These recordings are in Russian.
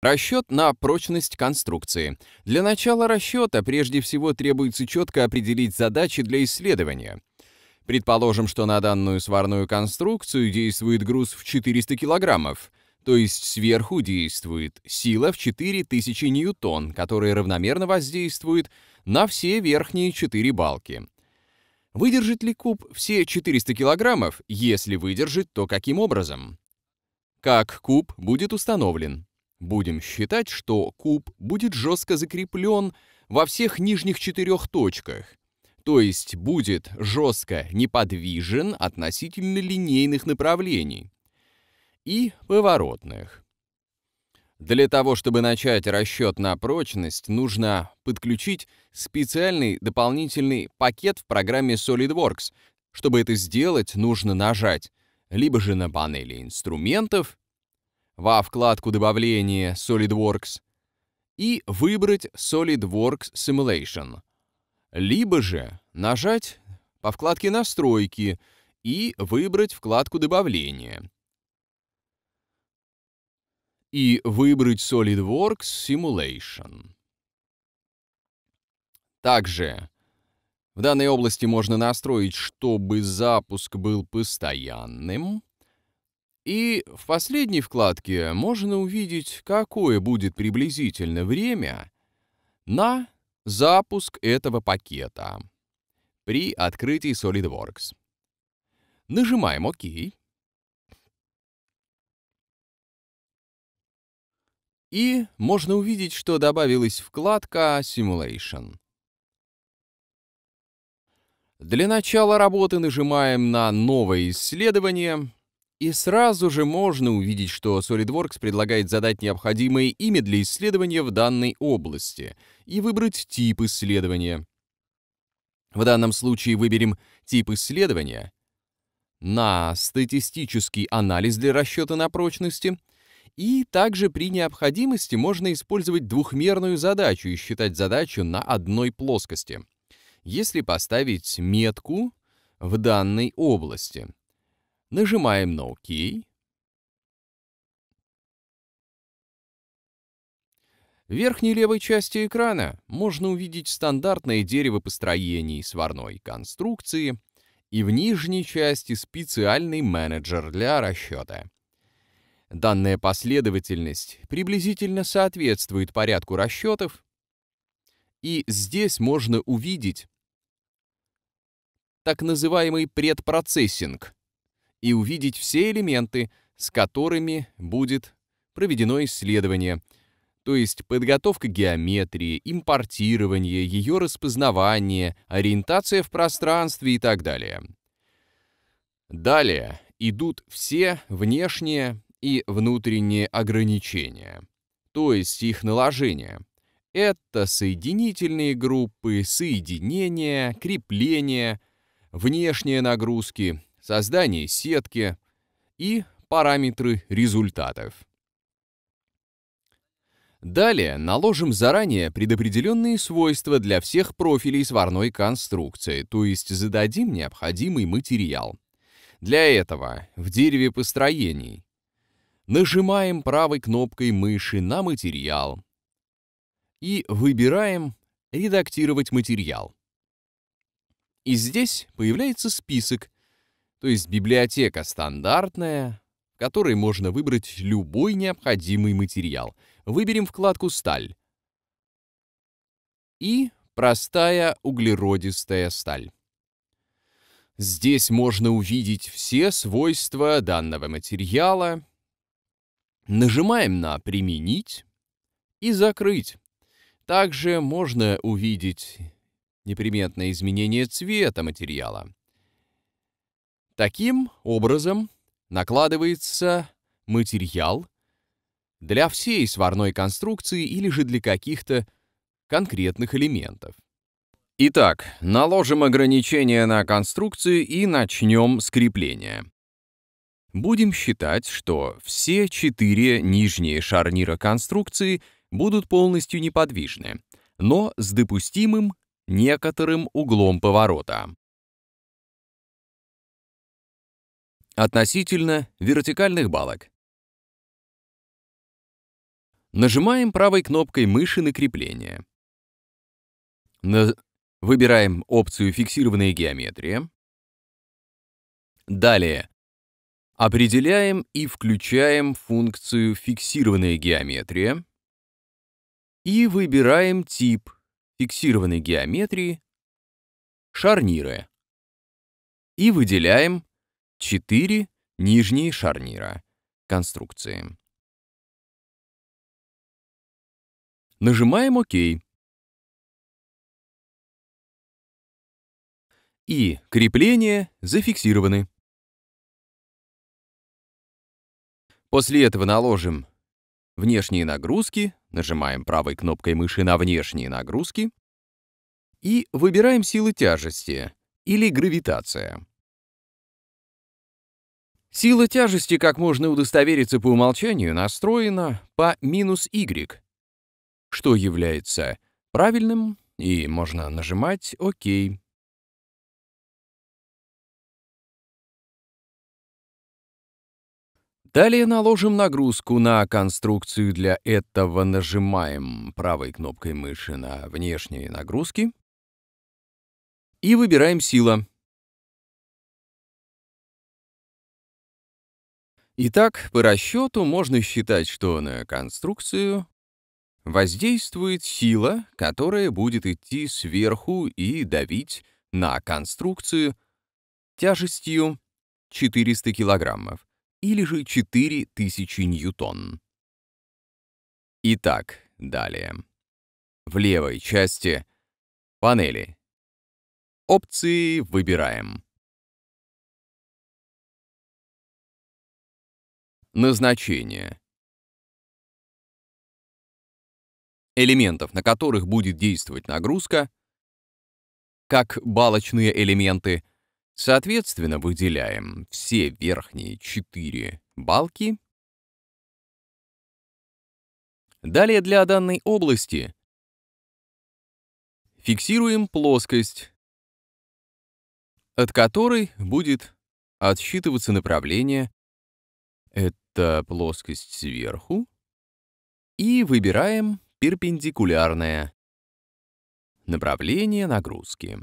Расчет на прочность конструкции. Для начала расчета прежде всего требуется четко определить задачи для исследования. Предположим, что на данную сварную конструкцию действует груз в 400 килограммов, то есть сверху действует сила в 4000 ньютон, которая равномерно воздействует на все верхние 4 балки. Выдержит ли куб все 400 килограммов? Если выдержит, то каким образом? Как куб будет установлен? Будем считать, что куб будет жестко закреплен во всех нижних 4 точках, то есть будет жестко неподвижен относительно линейных направлений и поворотных. Для того, чтобы начать расчет на прочность, нужно подключить специальный дополнительный пакет в программе SolidWorks. Чтобы это сделать, нужно нажать либо же на панели инструментов, во вкладку «Добавление SolidWorks» и выбрать «SolidWorks Simulation». Либо же нажать по вкладке «Настройки» и выбрать вкладку «Добавление». И выбрать SolidWorks Simulation. Также в данной области можно настроить, чтобы запуск был постоянным. И в последней вкладке можно увидеть, какое будет приблизительно время на запуск этого пакета при открытии SolidWorks. Нажимаем ОК. И можно увидеть, что добавилась вкладка Simulation. Для начала работы нажимаем на «Новое исследование». И сразу же можно увидеть, что SolidWorks предлагает задать необходимое имя для исследования в данной области и выбрать тип исследования. В данном случае выберем тип исследования на статистический анализ для расчета на прочности. И также при необходимости можно использовать двухмерную задачу и считать задачу на одной плоскости, если поставить метку в данной области. Нажимаем на ОК. В верхней левой части экрана можно увидеть стандартное дерево построений сварной конструкции и в нижней части специальный менеджер для расчета. Данная последовательность приблизительно соответствует порядку расчетов, и здесь можно увидеть так называемый предпроцессинг и увидеть все элементы, с которыми будет проведено исследование, то есть подготовка геометрии, импортирование, ее распознавание, ориентация в пространстве и так далее. Далее идут все внешние и внутренние ограничения, то есть их наложение. Это соединительные группы, соединения, крепления, внешние нагрузки, создание сетки и параметры результатов. Далее наложим заранее предопределенные свойства для всех профилей сварной конструкции, то есть зададим необходимый материал. Для этого в дереве построений нажимаем правой кнопкой мыши на материал и выбираем «Редактировать материал». И здесь появляется список, то есть библиотека стандартная, в которой можно выбрать любой необходимый материал. Выберем вкладку «Сталь» и «Простая углеродистая сталь». Здесь можно увидеть все свойства данного материала. Нажимаем на «Применить» и «Закрыть». Также можно увидеть неприметное изменение цвета материала. Таким образом накладывается материал для всей сварной конструкции или же для каких-то конкретных элементов. Итак, наложим ограничения на конструкцию и начнем с крепления. Будем считать, что все 4 нижние шарнира конструкции будут полностью неподвижны, но с допустимым некоторым углом поворота относительно вертикальных балок. Нажимаем правой кнопкой мыши на крепление. Выбираем опцию «Фиксированная геометрия». Далее определяем и включаем функцию «Фиксированная геометрия» и выбираем тип фиксированной геометрии «Шарниры» и выделяем 4 нижние шарнира конструкции. Нажимаем «Ок». И крепления зафиксированы. После этого наложим внешние нагрузки, нажимаем правой кнопкой мыши на внешние нагрузки и выбираем силы тяжести или гравитация. Сила тяжести, как можно удостовериться по умолчанию, настроена по -Y, что является правильным, и можно нажимать «Ок». Далее наложим нагрузку на конструкцию. Для этого нажимаем правой кнопкой мыши на внешние нагрузки и выбираем «Сила». Итак, по расчету можно считать, что на конструкцию воздействует сила, которая будет идти сверху и давить на конструкцию тяжестью 400 килограммов, или же 4000 ньютон. Итак, далее. В левой части панели опции выбираем. Назначение элементов, на которых будет действовать нагрузка, как балочные элементы. Соответственно, выделяем все верхние 4 балки. Далее для данной области фиксируем плоскость, от которой будет отсчитываться направление. Это плоскость сверху. И выбираем перпендикулярное направление нагрузки.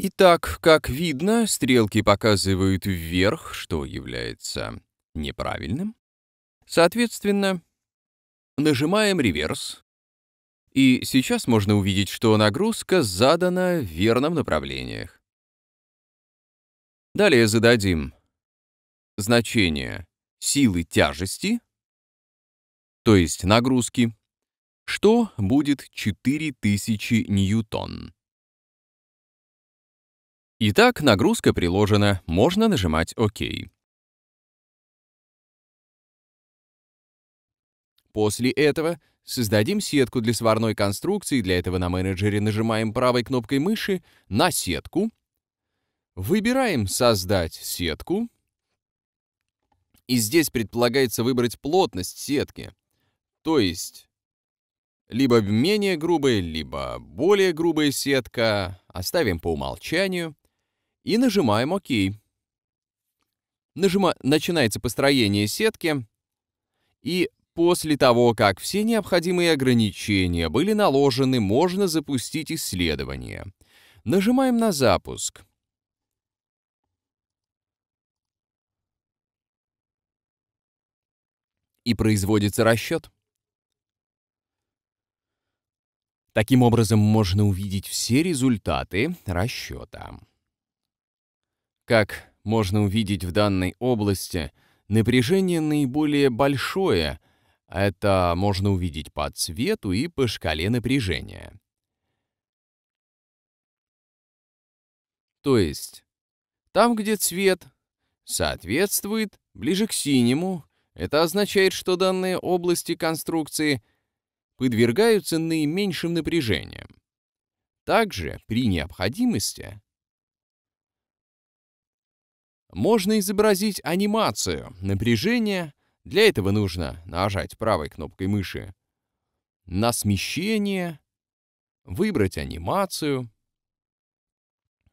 Итак, как видно, стрелки показывают вверх, что является неправильным. Соответственно, нажимаем «Реверс». И сейчас можно увидеть, что нагрузка задана в верном направлении. Далее зададим значение силы тяжести, то есть нагрузки, что будет 4000 ньютон. Итак, нагрузка приложена, можно нажимать «Ок». После этого создадим сетку для сварной конструкции. Для этого на менеджере нажимаем правой кнопкой мыши на сетку. Выбираем «Создать сетку». И здесь предполагается выбрать плотность сетки, то есть либо менее грубая, либо более грубая сетка. Оставим по умолчанию. И нажимаем «Ок». Начинается построение сетки. И после того, как все необходимые ограничения были наложены, можно запустить исследование. Нажимаем на «Запуск». И производится расчет. Таким образом, можно увидеть все результаты расчета. Как можно увидеть, в данной области напряжение наиболее большое. Это можно увидеть по цвету и по шкале напряжения. То есть, там, где цвет соответствует ближе к синему, это означает, что данные области конструкции подвергаются наименьшим напряжениям. Также при необходимости можно изобразить анимацию напряжения. Для этого нужно нажать правой кнопкой мыши на смещение, выбрать анимацию,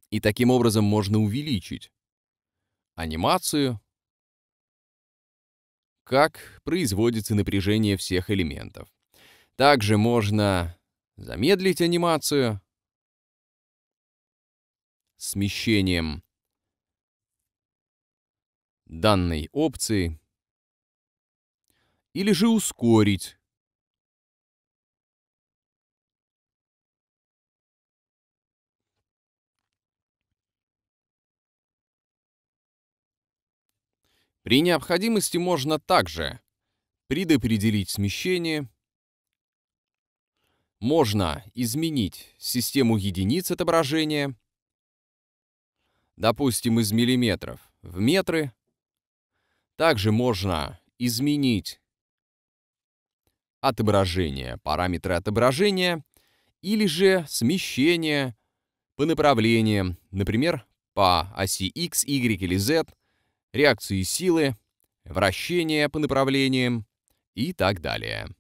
и таким образом можно увеличить анимацию как производится напряжение всех элементов. Также можно замедлить анимацию смещением данной опции или же ускорить . При необходимости можно также предопределить смещение, можно изменить систему единиц отображения, допустим, из миллиметров в метры. Также можно изменить отображение, параметры отображения или же смещение по направлениям, например, по оси X, Y или Z, реакции силы, вращения по направлениям и так далее.